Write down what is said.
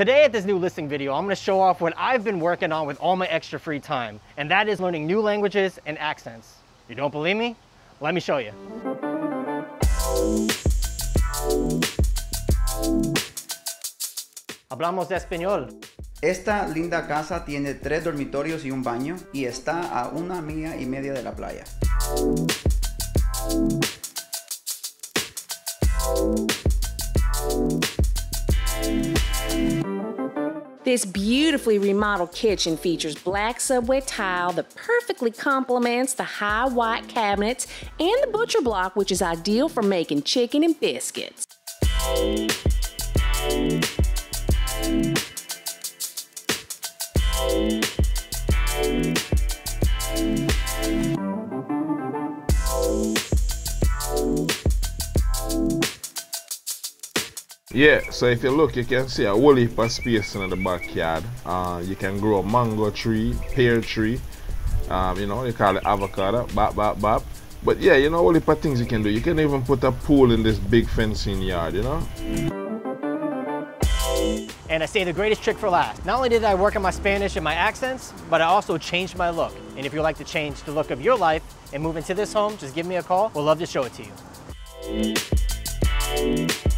Today at this new listing video, I'm going to show off what I've been working on with all my extra free time, and that is learning new languages and accents. You don't believe me? Let me show you. Hablamos español. Esta linda casa tiene 3 dormitorios y un baño y está a 1 milla y media de la playa. This beautifully remodeled kitchen features black subway tile that perfectly complements the high white cabinets and the butcher block, which is ideal for making chicken and biscuits. Yeah, so if you look, you can see a whole heap of space in the backyard. You can grow a mango tree, pear tree, you know, you call it avocado, bop, bop, bop. But yeah, you know, a whole heap of things you can do. You can even put a pool in this big fencing yard, you know? And I say the greatest trick for last. Not only did I work on my Spanish and my accents, but I also changed my look. And if you'd like to change the look of your life and move into this home, just give me a call. We'll love to show it to you.